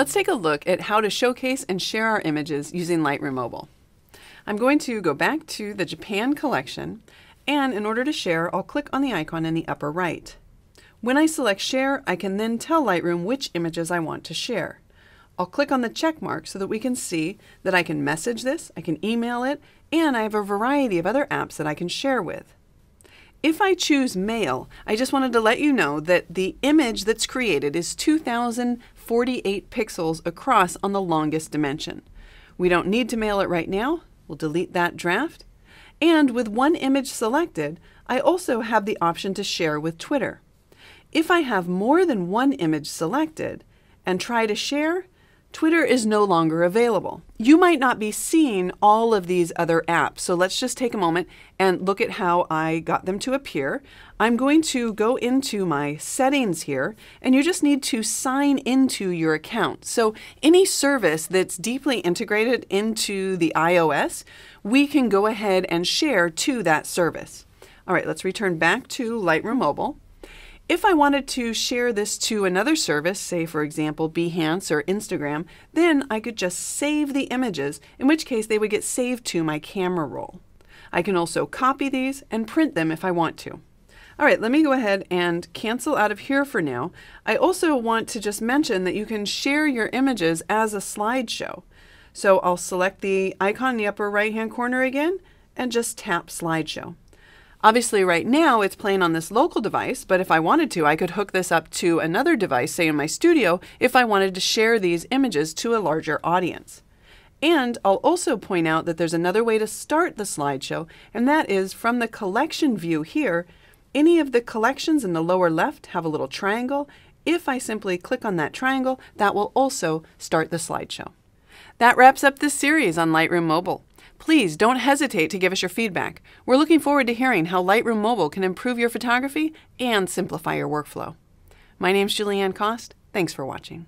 Let's take a look at how to showcase and share our images using Lightroom Mobile. I'm going to go back to the Japan collection, and in order to share, I'll click on the icon in the upper right. When I select Share, I can then tell Lightroom which images I want to share. I'll click on the check mark so that we can see that I can message this, I can email it, and I have a variety of other apps that I can share with. If I choose Mail, I just wanted to let you know that the image that's created is 2,048 pixels across on the longest dimension. We don't need to mail it right now. We'll delete that draft. And with one image selected, I also have the option to share with Twitter. If I have more than one image selected and try to share, Twitter is no longer available. You might not be seeing all of these other apps, so let's just take a moment and look at how I got them to appear. I'm going to go into my settings here, and you just need to sign into your account. So any service that's deeply integrated into the iOS, we can go ahead and share to that service. All right, let's return back to Lightroom Mobile. If I wanted to share this to another service, say for example Behance or Instagram, then I could just save the images, in which case they would get saved to my camera roll. I can also copy these and print them if I want to. All right, let me go ahead and cancel out of here for now. I also want to just mention that you can share your images as a slideshow. So I'll select the icon in the upper right-hand corner again and just tap Slideshow. Obviously right now it's playing on this local device, but if I wanted to, I could hook this up to another device, say in my studio, if I wanted to share these images to a larger audience. And I'll also point out that there's another way to start the slideshow, and that is from the collection view here. Any of the collections in the lower left have a little triangle. If I simply click on that triangle, that will also start the slideshow. That wraps up this series on Lightroom Mobile. Please don't hesitate to give us your feedback. We're looking forward to hearing how Lightroom Mobile can improve your photography and simplify your workflow. My name's Julianne Kost. Thanks for watching.